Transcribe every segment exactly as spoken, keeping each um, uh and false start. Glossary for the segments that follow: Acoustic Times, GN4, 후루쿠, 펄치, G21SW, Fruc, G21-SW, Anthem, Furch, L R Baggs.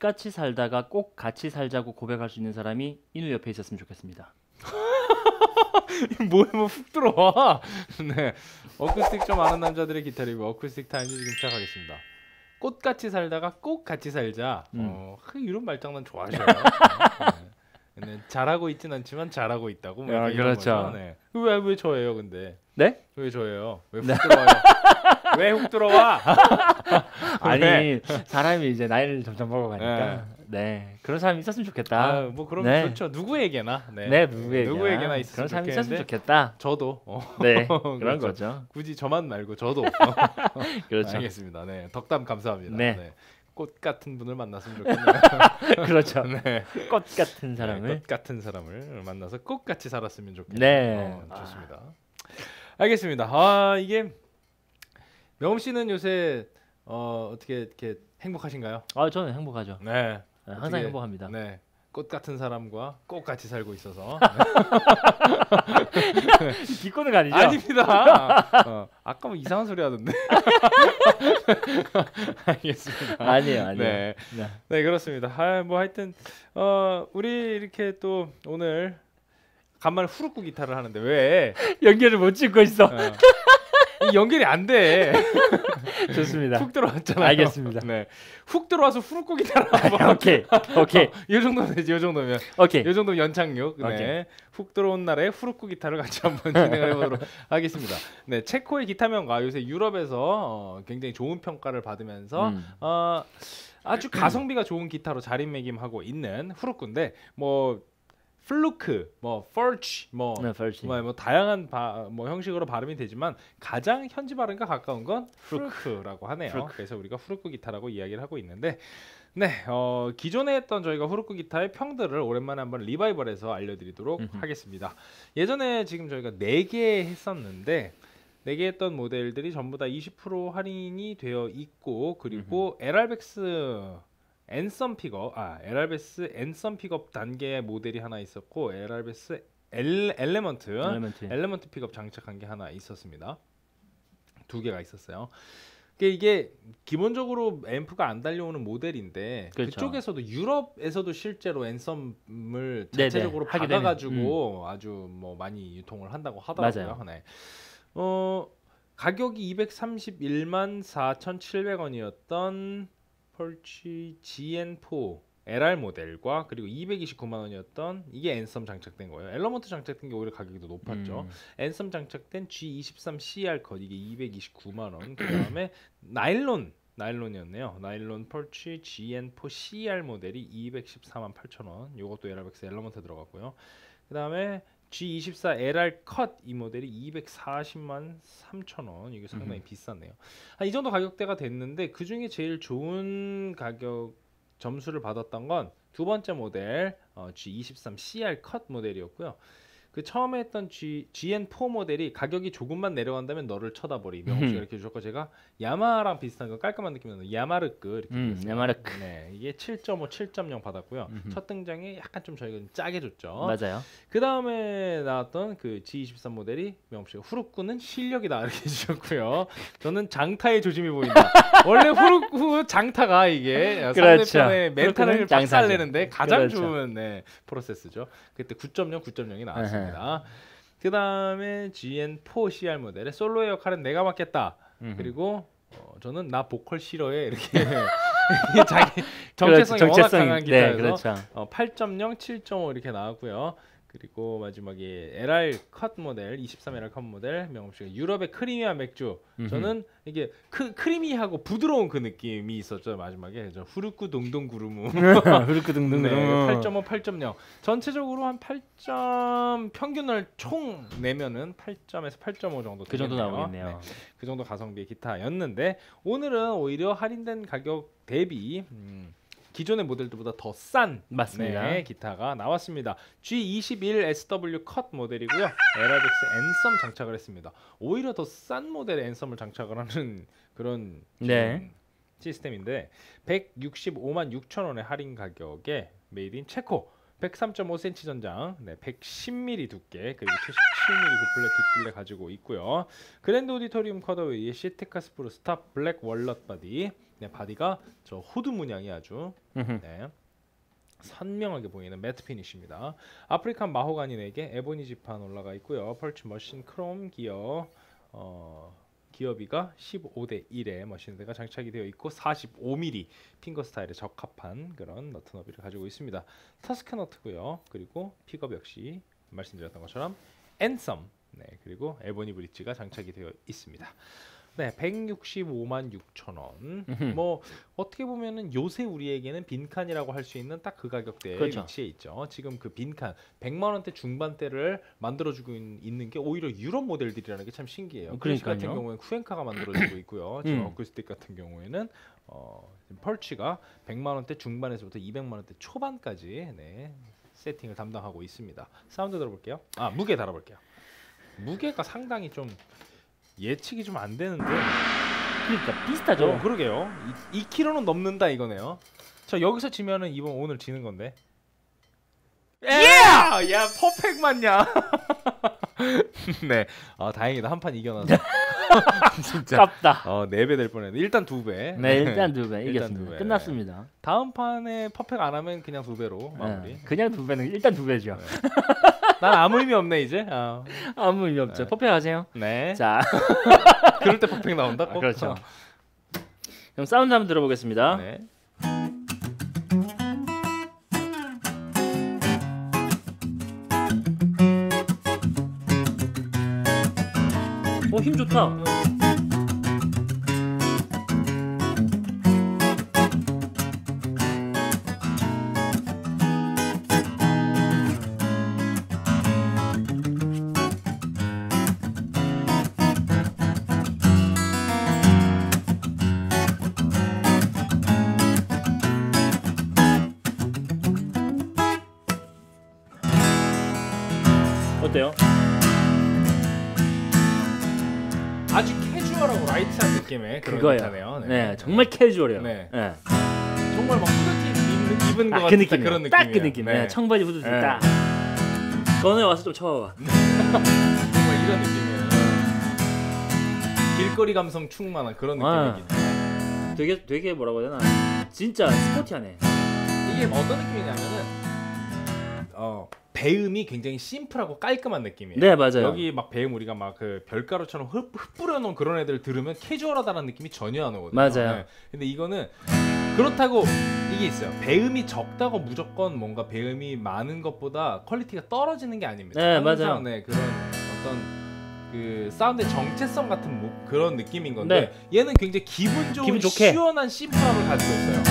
꽃같이 살다가 꼭 같이 살자고 고백할 수 있는 사람이 인우 옆에 있었으면 좋겠습니다. 뭐에 뭐 훅 들어와. 네, 어쿠스틱 좀 아는 남자들의 기타 리뷰 어쿠스틱 타임즈 지금 시작하겠습니다. 꽃같이 살다가 꼭 같이 살자. 음. 어, 이런 말장난 좋아하셔요. 네. 네. 잘하고 있진 않지만 잘하고 있다고. 뭐 야, 그렇죠. 네. 왜, 왜 저예요 근데? 네? 왜 저예요? 왜 훅 네. 들어와요? 왜 훅 들어와? 아니 사람이 이제 나이를 점점 먹어가니까 네. 네 그런 사람이 있었으면 좋겠다. 아, 뭐 그럼 네. 좋죠. 누구에게나 네, 네 누구에게나, 누구에게나 있었으면 그런 사람이 있었으면 좋겠다. 저도 어. 네 그런 그렇죠. 거죠. 굳이 저만 말고 저도 그렇죠. 알겠습니다. 네 덕담 감사합니다. 네. 네. 꽃 같은 분을 만났으면 좋겠네요. 그렇죠. 네. 꽃 같은 사람을 네, 꽃 같은 사람을 만나서 꽃같이 살았으면 좋겠네요. 네 어, 좋습니다. 아. 알겠습니다. 아 이게 명훈 씨는 요새 어, 어떻게 이렇게 행복하신가요? 아 저는 행복하죠. 네. 네, 항상 어떻게, 행복합니다. 네, 꽃 같은 사람과 꽃 같이 살고 있어서 비꼬는 거 아니죠? 아닙니다. 어, 아까 뭐 이상한 소리 하던데. 알겠습니다. 아니에요, 아니에요. 네, 네. 네 그렇습니다. 아, 뭐 하여튼 어, 우리 이렇게 또 오늘 간만에 후루쿠 기타를 하는데 왜 연결을 못 찍고 있어? 어. 연결이 안 돼. 좋습니다. 훅 들어왔잖아요. 알겠습니다. 네, 훅 들어와서 후루쿠 기타를 한번. 오케이, 오케이. 어, 이 정도면 되지. 이 정도면. 오케이. 이 정도 연착륙. 네. 오케이. 훅 들어온 날에 후루쿠 기타를 같이 한번 진행을 해보도록 하겠습니다. 네, 체코의 기타명가 요새 유럽에서 어, 굉장히 좋은 평가를 받으면서. 음. 어, 아주 가성비가 좋은 기타로 자리매김하고 있는 후루쿠인데 뭐. 플루크, 뭐 Furch, 뭐, 네, 뭐, 뭐 다양한 바, 뭐 형식으로 발음이 되지만 가장 현지 발음과 가까운 건 Fruc라고 하네요. Fruc. 그래서 우리가 Fruc 기타라고 이야기를 하고 있는데, 네, 어, 기존에 했던 저희가 Fruc 기타의 평들을 오랜만에 한번 리바이벌해서 알려드리도록 음흠. 하겠습니다. 예전에 지금 저희가 네 개 했었는데. 네 개 했던 모델들이 전부 다 이십 퍼센트 할인이 되어 있고, 그리고 음흠. 엘 알 Baggs 앤썸 픽업, 아, 엘 알 Baggs 앤썸 픽업 단계의 모델이 하나 있었고, 엘 알 Baggs 엘레먼트, 엘레먼트 픽업 장착한 게 하나 있었습니다. 두 개가 있었어요. 이게 기본적으로 앰프가 안 달려오는 모델인데 그렇죠. 그쪽에서도 유럽에서도 실제로 앤썸을 자체적으로 네네, 받아가지고 음. 아주 뭐 많이 유통을 한다고 하더라고요. 네. 어, 가격이 이백삼십일만 사천칠백 원이었던 펄치 지 엔 사 엘 알 모델과 그리고 이백이십구만 원이었던 이게 앤썸 장착된 거예요. 엘러먼트 장착된 게 오히려 가격이 더 높았죠. 음. 앤썸 장착된 지 이십삼 씨 알 컷 이게 이백이십구만 원. 그 다음에 나일론 나일론이었네요. 나일론 펄치 지 엔 사 씨 알 모델이 이백십사만 팔천 원. 요것도 엘 알 Baggs 엘러먼트 들어갔고요. 그 다음에 지 이십사 엘 알 컷 이 모델이 이백사십만 삼천 원. 이게 상당히 음. 비쌌네요. 아, 이 정도 가격대가 됐는데 그 중에 제일 좋은 가격 점수를 받았던 건 두 번째 모델 어, 지 이십삼 씨 알 컷 모델이었고요. 그 처음에 했던 G, 지 엔 사 모델이 가격이 조금만 내려간다면 너를 쳐다버리. 명수가 이렇게 주셨고 제가 야마랑 비슷한 거 깔끔한 느낌이 나요. 야마르크 이렇게 음, 야마르크. 네, 이게 칠 점 오, 칠 점 영 받았고요. 음흠. 첫 등장에 약간 좀 저희가 좀 짜게 줬죠. 맞아요. 그 다음에 나왔던 그 지 이십삼 모델이 명수가 후루쿠는 실력이다 이렇게 주셨고요. 저는 장타의 조짐이 보인다. 원래 후루쿠 장타가 이게 그렇죠. 상대편의 멘탈을 박살내는데 가장 그렇죠. 좋은 네, 프로세스죠. 그때 구 점 영, 구 점 영이 나왔어요. 그 다음에 지 엔 사 씨 알 모델의 솔로의 역할은 내가 맡겠다. 음흠. 그리고 어, 저는 나 보컬 싫어해 이렇게 자기 정체성이 그렇지, 워낙 정체성이, 강한 기타에서 네, 그렇죠. 어, 팔 점 영, 칠 점 오 이렇게 나왔고요. 그리고 마지막에 엘 알 컷 모델, 이십삼 엘 알 컷 모델 명품 씨가 유럽의 크리미한 맥주. 음흠. 저는 이게 크, 크리미하고 부드러운 그 느낌이 있었죠. 마지막에 저 후루쿠 동동 구르무. 후루쿠 동동 구르무. 네, 팔 점 오, 팔 점 영. 전체적으로 한 팔 점 평균을 총 내면은 팔 점에서 팔 점 오 정도 그 정도 나오겠네요. 네, 그 정도 가성비의 기타였는데 오늘은 오히려 할인된 가격 대비 음. 기존의 모델들보다 더 싼 네, 기타가 나왔습니다. 지 이십일 에스 더블유 컷 모델이고요. 엘 알 Baggs 앤섬 장착을 했습니다. 오히려 더 싼 모델의 앤섬을 장착을 하는 그런 네. 시스템인데 백육십오만 육천 원의 할인 가격에 메이드 인 체코 백삼 점 오 센티미터 전장, 네, 백십 밀리미터 두께, 그리고 칠십칠 밀리미터 고플렛 뒷둘레 가지고 있고요. 그랜드 오디토리움 컷어웨이의 시트카스프로 스탑 블랙 월넛 바디, 네, 바디가 저 호드 문양이 아주 네, 선명하게 보이는 매트 피니쉬입니다. 아프리칸 마호가니 네 개, 에보니 지판 올라가 있고요. 펄츠 머신 크롬 기어, 어, 기어비가 십오 대 일의 머신드가 장착이 되어 있고 사십오 밀리미터 핑거 스타일에 적합한 그런 너트 너비를 가지고 있습니다. 터스크 너트고요. 그리고 픽업 역시 말씀드렸던 것처럼 앤섬, 네, 그리고 에보니 브릿지가 장착이 되어 있습니다. 네, 백육십오만 육천 원. 뭐 어떻게 보면은 요새 우리에게는 빈칸이라고 할 수 있는 딱 그 가격대에 그렇죠. 위치해 있죠. 지금 그 빈칸 백만 원대 중반대를 만들어주고 있는 게 오히려 유럽 모델들이라는 게 참 신기해요. 그래시 같은 경우에는 쿠엔카가 만들어지고 있고요. 지금 음. 어쿠스틱 같은 경우에는 어, 펄치가 백만 원대 중반에서부터 이백만 원대 초반까지 네, 세팅을 담당하고 있습니다. 사운드 들어볼게요. 아, 무게 달아볼게요. 무게가 상당히 좀 예측이 좀 안 되는데. 그러니까 비슷하죠. 어, 그러게요. 이 킬로그램는 넘는다 이거네요. 자, 여기서 지면은 이번 오늘 지는 건데. 예! 야, 퍼펙트 맞냐? 네. 아, 다행이다. 한 판 이겨놔서. 진짜. 깝다. 어, 네 배 될 뻔했는데 일단 두 배. 네, 일단 두 배. 이겼습니다. 끝났습니다. 다음 판에 퍼펙트 안 하면 그냥 두 배로 마무리. 네, 그냥 두 배는 일단 두 배죠. 네. 난 아무 의미 없네 이제. 어. 아무 의미 없죠. 퍼펙트 네. 하세요. 네. 자, 그럴 때 퍼펙트 나온다. 꼭? 아, 그렇죠. 그럼 사운드 한번 들어보겠습니다. 네. 어, 힘 좋다. 음. 어때요? 아주 캐주얼하고 라이트한 느낌의 그런 거네요. 네. 네, 정말 캐주얼해요. 네. 네. 정말 막 후드티 입은 것 같은 그 그런 느낌이에요. 딱 그 느낌. 네. 네. 청바지 후드티 네. 딱. 전에 와서 좀 쳐봐. 정말 이런 느낌이에요. 길거리 감성 충만한 그런 느낌이긴 해요. 되게 되게 뭐라고 해야 되나? 진짜 스포티하네. 이게 어떤 느낌이냐면은 어. 배음이 굉장히 심플하고 깔끔한 느낌이에요. 네, 맞아요. 여기 막 배음 우리가 막 그 별가루처럼 흩, 흩뿌려놓은 그런 애들 들으면 캐주얼하다는 느낌이 전혀 안 오거든요. 맞아요. 네. 근데 이거는 그렇다고 이게 있어요. 배음이 적다고 무조건 뭔가 배음이 많은 것보다 퀄리티가 떨어지는 게 아닙니다. 네, 맞아요. 네, 그런 어떤 그 사운드의 정체성 같은 뭐 그런 느낌인 건데 네. 얘는 굉장히 기분 좋은 기분 좋게. 시원한 심플함을 가지고 있어요.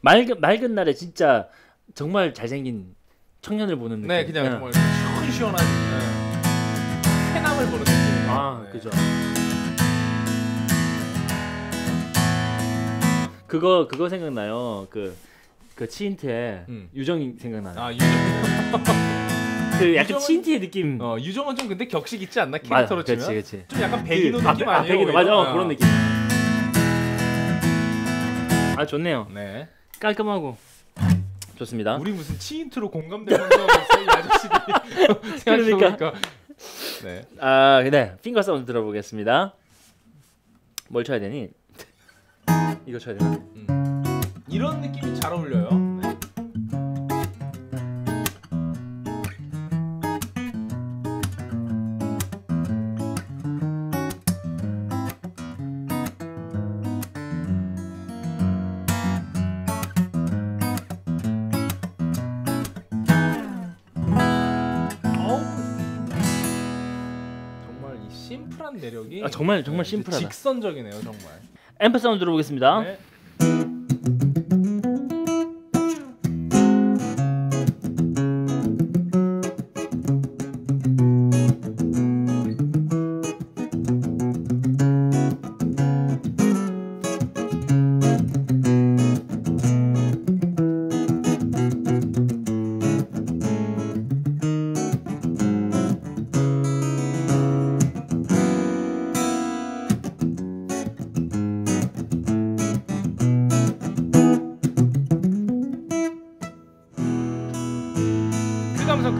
맑은, 맑은 날에 진짜 정말 잘생긴 청년을 보는 느낌. 네, 그냥 네. 정말 시원시원한 네. 해남을 보는 느낌. 아, 네. 그죠. 그거 그거 생각나요. 그 그 치인트의 음. 유정이 생각나요. 아, 유정. 그 약간 유정은, 치인트의 느낌. 어, 유정은 좀 근데 격식 있지 않나 캐릭터로 치면. 그렇지, 그렇지. 좀 약간 백인호 그, 느낌 아, 아니에요? 백인호 맞아, 어, 그런 느낌. 아, 좋네요. 네. 깔끔하고. 좋습니다. 우리 무슨 치인트로 공감되는 거 없어요, 아저씨들이. 생각해보니까. 네. 아, 네. 핑거 사운드 들어보겠습니다. 뭘 쳐야 되니? 이거 쳐야 되나? 음. 이런 느낌이 잘 어울려요. 네. 심플한 매력이 아, 정말 정말 네, 심플하다. 직선적이네요, 정말. 앰프 사운드 들어보겠습니다. 네. 감성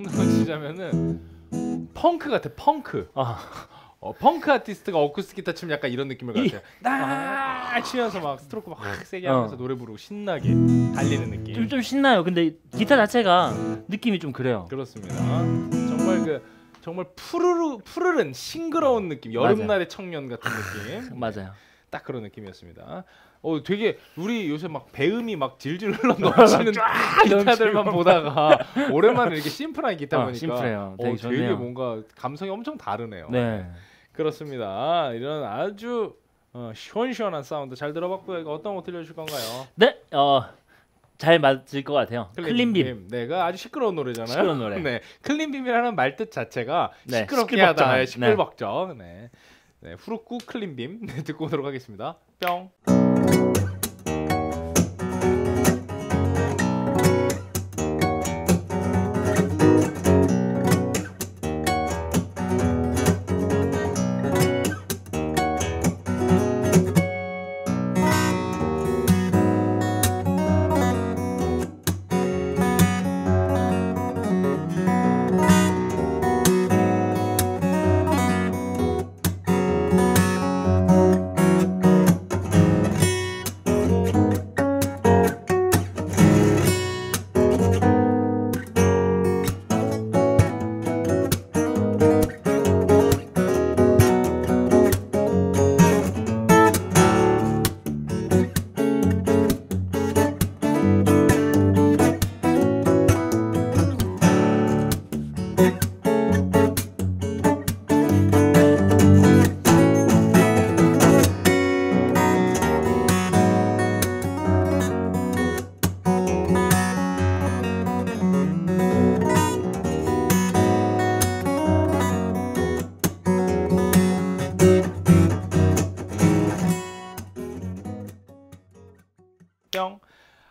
딱 넣어지자면은 펑크 같아. 펑크. 아. 어, 펑크 아티스트가 어쿠스틱 기타 치면 약간 이런 느낌을 갖대요. 나 치면서 막 스트로크 막 세게 하면서 어. 노래 부르고 신나게 달리는 느낌. 좀, 좀 신나요. 근데 기타 자체가 느낌이 좀 그래요. 그렇습니다. 정말 그 정말 푸르르 푸르른 싱그러운 느낌. 여름날의 청년 같은 느낌. 맞아요. 딱 그런 느낌이었습니다. 어 되게 우리 요새 막 배음이 막 질질 흘러 넘치는 기타들만 보다가 오랜만에 이렇게 심플한 기타 어, 보니까 심플해요. 되게, 어, 되게 뭔가 감성이 엄청 다르네요. 네. 그렇습니다. 이런 아주 어, 시원시원한 사운드 잘 들어봤고요. 이거 어떤 거 들려줄 건가요? 네, 어, 잘 맞을 것 같아요. 클린빔. 내가 아주 시끄러운 노래잖아요. 시끄러운 노래. 네, 클린빔이라는 말뜻 자체가 네, 시끄럽게 시끌벅적. 하다, 시끌벅적. 네, 네. 네 후루쿠 클린빔 네, 듣고 오도록 하겠습니다. 뿅.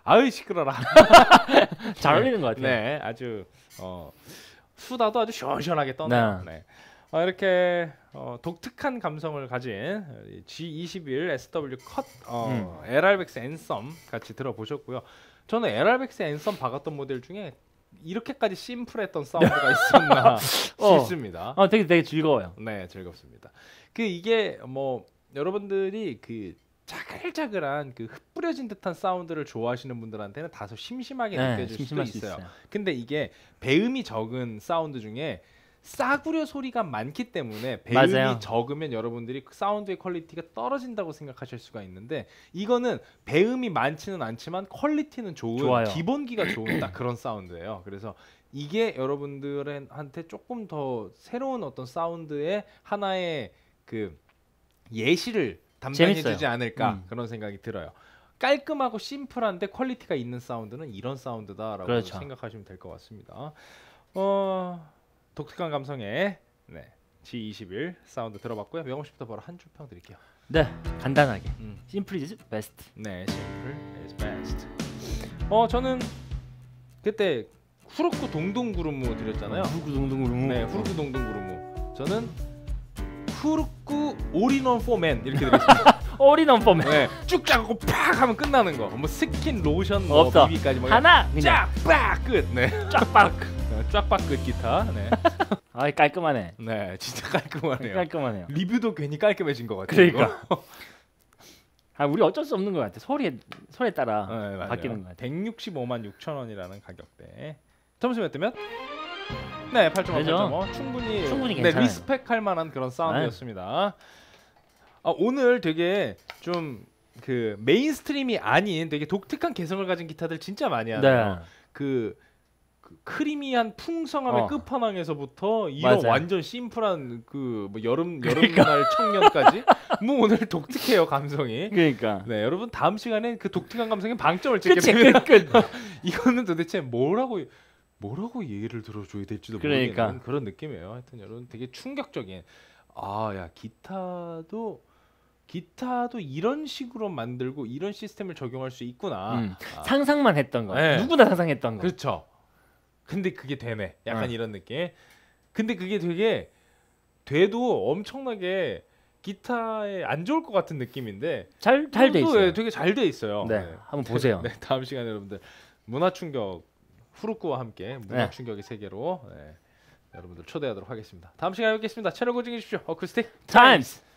아이 시끄러라. 잘 어울리는 것 같아요. 네, 아주 어, 수다도 아주 시원시원하게 떠나요. 네. 네. 어, 이렇게 어, 독특한 감성을 가진 지 이십일 에스더블유 컷 어, 음. 엘 알 Baggs Anthem 같이 들어보셨고요. 저는 엘 알 Baggs Anthem 박았던 모델 중에 이렇게까지 심플했던 사운드가 있었나 어. 싶습니다. 어, 되게 되게 즐거워요. 네, 즐겁습니다. 그 이게 뭐 여러분들이 그 자글자글한 그 흩뿌려진 듯한 사운드를 좋아하시는 분들한테는 다소 심심하게 네, 느껴질 수도 있어요. 있어요. 근데 이게 배음이 적은 사운드 중에 싸구려 소리가 많기 때문에 배음이 맞아요. 적으면 여러분들이 사운드의 퀄리티가 떨어진다고 생각하실 수가 있는데 이거는 배음이 많지는 않지만 퀄리티는 좋은 좋아요. 기본기가 좋은 딱 그런 사운드예요. 그래서 이게 여러분들한테 조금 더 새로운 어떤 사운드의 하나의 그 예시를 담당해주지 않을까 음. 그런 생각이 들어요. 깔끔하고 심플한데 퀄리티가 있는 사운드는 이런 사운드다라고 그렇죠. 생각하시면 될 것 같습니다. 어, 독특한 감성의 네, 지 이십일 사운드 들어봤고요. 명호 씨부터 바로 한 줄 평 드릴게요. 네, 간단하게 음. Simple is best. 네, Simple is best. 어, 저는 그때 후루쿠 동동구루무 드렸잖아요. 후루쿠 동동구루무. 네, 후루쿠 동동구루무. 저는 후루쿠 올인원 포맨 이렇게 되겠습니다. 올인원 포맨. 네, 쭉 짜고 팍 하면 끝나는 거. 뭐 스킨, 로션, 뭐 없어. 비비까지 뭐 하나 쫙 빡 끝. 네, 쫙 빡. 쫙 빡 끝 기타. 네. 아, 깔끔하네. 네, 진짜 깔끔하네요. 깔끔하네요. 리뷰도 괜히 깔끔해진 것 같아요. 그러니까. 아, 우리 어쩔 수 없는 것 같아. 소리에 소리에 따라 네, 바뀌는 것 같아. 백육십오만 육천 원이라는 가격대. 점수 몇 대면? 네, 팔 점 오, 팔 점 오 충분히, 충분히 네, 리스펙할 만한 그런 사운드였습니다. 아, 오늘 되게 좀 그 메인스트림이 아닌 되게 독특한 개성을 가진 기타들 진짜 많이 하네요. 네. 그, 그 크리미한 풍성함의 어. 끝판왕에서부터 이런 맞아요. 완전 심플한 그 뭐 여름 그러니까. 여름날 청년까지 뭐 오늘 독특해요 감성이. 그러니까. 네, 여러분 다음 시간에 그 독특한 감성에 방점을 찍겠습니다. 끝, 끝, 끝. 이거는 도대체 뭐라고. 뭐라고 얘기를 들어줘야 될지도 그러니까. 모르겠는 그런 느낌이에요. 하여튼 여러분 되게 충격적인 아, 야 기타도 기타도 이런 식으로 만들고 이런 시스템을 적용할 수 있구나. 음. 아. 상상만 했던 거. 네. 누구나 상상했던 거. 그렇죠. 근데 그게 되네. 약간 네. 이런 느낌. 근데 그게 되게 돼도 엄청나게 기타에 안 좋을 것 같은 느낌인데 잘 잘 돼 있어요. 되게 잘 돼 있어요. 네. 네. 한번 보세요. 네, 다음 시간에 여러분들 문화 충격 후루크와 함께 문학 충격의 세계로 네. 여러분들 초대하도록 하겠습니다. 다음 시간에 뵙겠습니다. 채널 고정해 주십시오. 어쿠스틱 타임스.